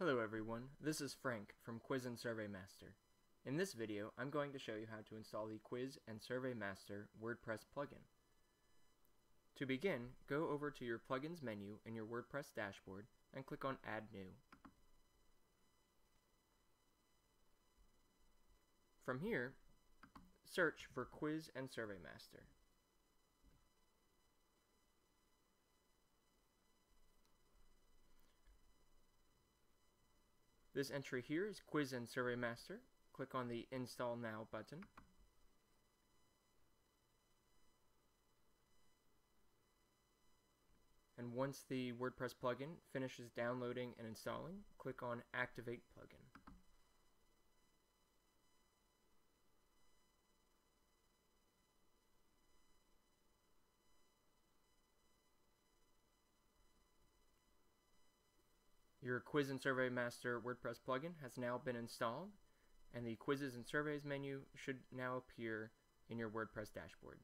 Hello everyone, this is Frank from Quiz and Survey Master. In this video, I'm going to show you how to install the Quiz and Survey Master WordPress plugin. To begin, go over to your Plugins menu in your WordPress dashboard and click on Add New. From here, search for Quiz and Survey Master. This entry here is Quiz and Survey Master. Click on the Install Now button. And once the WordPress plugin finishes downloading and installing, click on Activate Plugin. Your Quiz and Survey Master WordPress plugin has now been installed, and the Quizzes and Surveys menu should now appear in your WordPress dashboard.